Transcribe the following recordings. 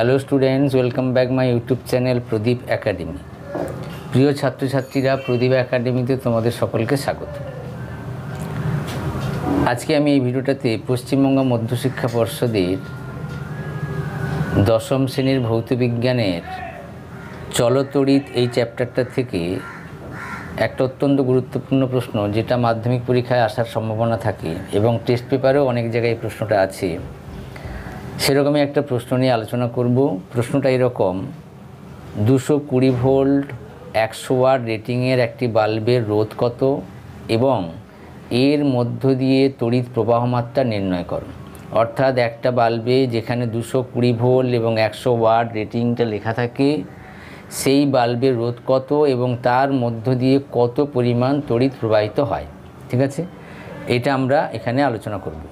Hello students, welcome back my YouTube channel Pradeep academy. প্রিয় ছাত্রছাত্রীরা, প্রদীপ একাডেমিতে তোমাদের সকলকে স্বাগত। আজকে আমি এই ভিডিওটাতে পশ্চিমবঙ্গ মধ্যশিক্ষা পর্ষদের দশম শ্রেণীর ভৌতবিজ্ঞানের চলতড়িৎ এই চ্যাপ্টারটা থেকে একটা অত্যন্ত গুরুত্বপূর্ণ প্রশ্ন, যেটা মাধ্যমিক পরীক্ষায় আসার সম্ভাবনা থাকে এবং টেস্ট পেপারেও অনেক জায়গায় এই প্রশ্নটা আছে, সেরকমই একটা প্রশ্ন নিয়ে আলোচনা করব। প্রশ্নটা এরকম, 220 ভোল্ট 100 ওয়াট রেটিংয়ের একটি বাল্বের রোধ কত এবং এর মধ্য দিয়ে তড়িৎ প্রবাহমাত্রা নির্ণয় করো। অর্থাৎ একটা বাল্বে যেখানে 220 ভোল্ট এবং 100 ওয়াট রেটিংটা লেখা থাকে, সেই বাল্বের রোধ কত এবং তার মধ্য দিয়ে কত পরিমাণ তড়িৎ প্রবাহিত হয়। ঠিক আছে, এটা আমরা এখানে আলোচনা করব।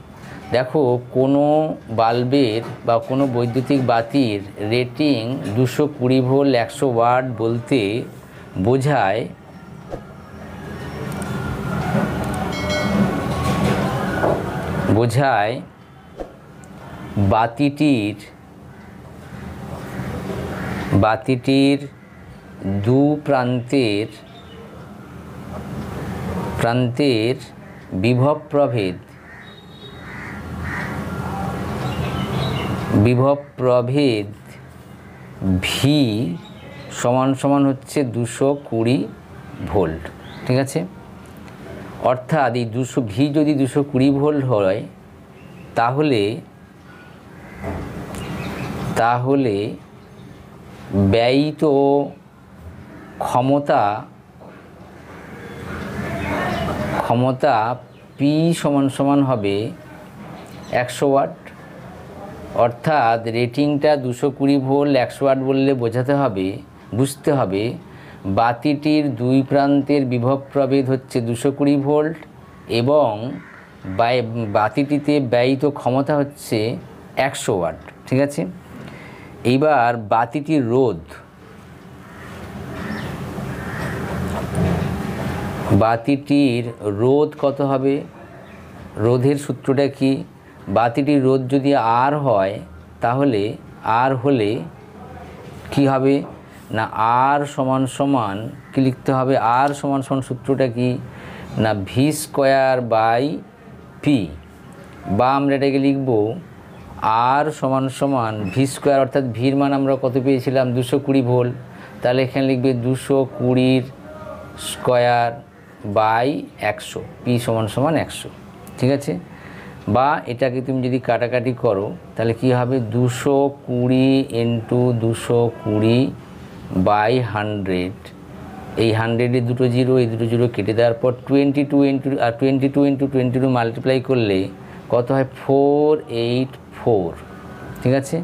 দেখো, কোনো বাল্বের বা কোনো বৈদ্যুতিক বাতির রেটিং 220 ভোল্ট 100 ওয়াট বলতে বোঝায় বাতিটির দু প্রান্তের বিভব প্রভেদ ভি == হচ্ছে 220 ভোল্ট। ঠিক আছে, অর্থাৎ এই ভি যদি 220 ভোল্ট হয়, তাহলে ব্যয়িত ক্ষমতা পি == হবে 100 ওয়াট। অর্থাৎ রেটিংটা 220 ভোল্ট 100 ওয়াট বললে বুঝতে হবে বাতিটির দুই প্রান্তের বিভব প্রভেদ হচ্ছে 220 ভোল্ট এবং বাতিটিতে ব্যয়িত ক্ষমতা হচ্ছে 100 ওয়াট। ঠিক আছে, এইবার বাতিটির রোধ কত হবে? রোধের সূত্রটা কি? বাতিটির রোধ যদি আর হয়, তাহলে আর হলে কি হবে না, আর == কি লিখতে হবে? আর == সূত্রটা কি না, V² / P, বা আমরা এটাকে লিখব R =V²। অর্থাৎ ভির মান আমরা কত পেয়েছিলাম? 220 ভোল্ট। তাহলে এখানে লিখবে 220² / 100, P =100। ঠিক আছে, বা এটাকে তুমি যদি কাটাকাটি করো তাহলে কি হবে? 220 × 220 / 100। এই 100-এ দুটো জিরো কেটে দেওয়ার পর 22 × 22 মাল্টিপ্লাই করলে কত হয়? 484। ঠিক আছে,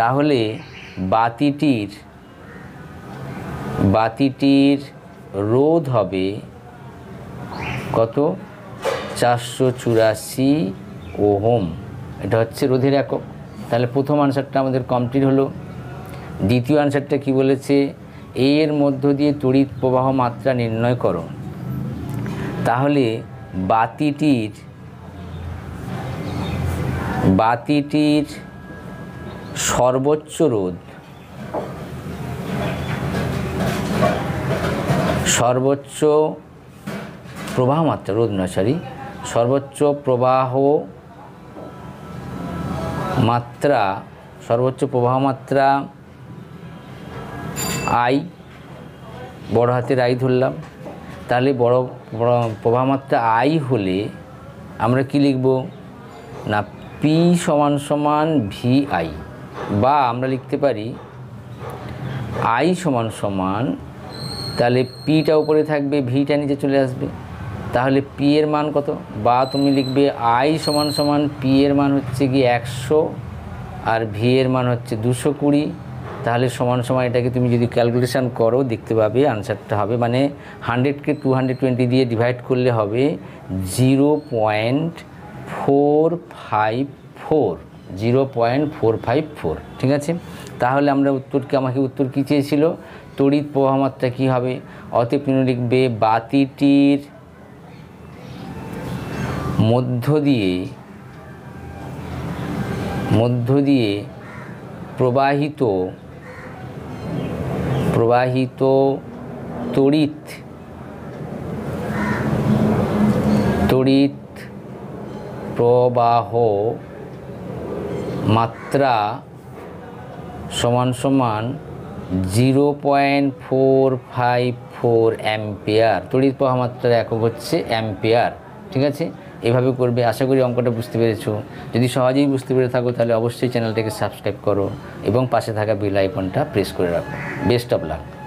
তাহলে বাতিটির রোধ হবে কত? 484 ওহম। এটা হচ্ছে রোধের একক। তাহলে প্রথম আনসারটা আমাদের কমপ্লিট হলো। দ্বিতীয় আনসারটা কি বলেছে? এর মধ্য দিয়ে তড়িৎ প্রবাহ মাত্রা নির্ণয় করো। তাহলে বাতিটির সর্বোচ্চ প্রবাহ মাত্রা রোধ নয় সরি সর্বোচ্চ প্রবাহ মাত্রা আই, বড় হাতের আই ধরলাম। তাহলে বড় প্রবাহ মাত্রা আই হলে আমরা কি লিখব না, P =VI, বা আমরা লিখতে পারি I =, তাহলে পিটা উপরে থাকবে, ভিটা নিচে চলে আসবে। তাহলে পি এর মান কত? বা তুমি লিখবে I =, পি এর মান হচ্ছে কি 100 আর ভি এর মান হচ্ছে 220। তাহলে =, এটাকে তুমি যদি ক্যালকুলেশন করো দেখতে পাবে আনসারটা হবে, মানে 100-কে 220 দিয়ে ডিভাইড করলে হবে 0.454। ঠিক আছে, তাহলে আমরা আমাকে উত্তর কী চেয়েছিল? তড়িৎ প্রবাহমাত্রা কী হবে? অতএব তুমি লিখবে বাতিটির মধ্য দিয়ে প্রবাহিত তড়িৎ প্রবাহ মাত্রা সমান সমান 0.454 অ্যাম্পিয়ার। তড়িৎ প্রবাহ মাত্রার একক হচ্ছে অ্যাম্পিয়ার। ঠিক আছে, এভাবে করবে। আশা করি অঙ্কটা বুঝতে পেরেছো। যদি সহজেই বুঝতে পেরে থাকো তাহলে অবশ্যই চ্যানেলটাকে সাবস্ক্রাইব করো এবং পাশে থাকা বেল আইকনটা প্রেস করে রাখো। Best of lakh.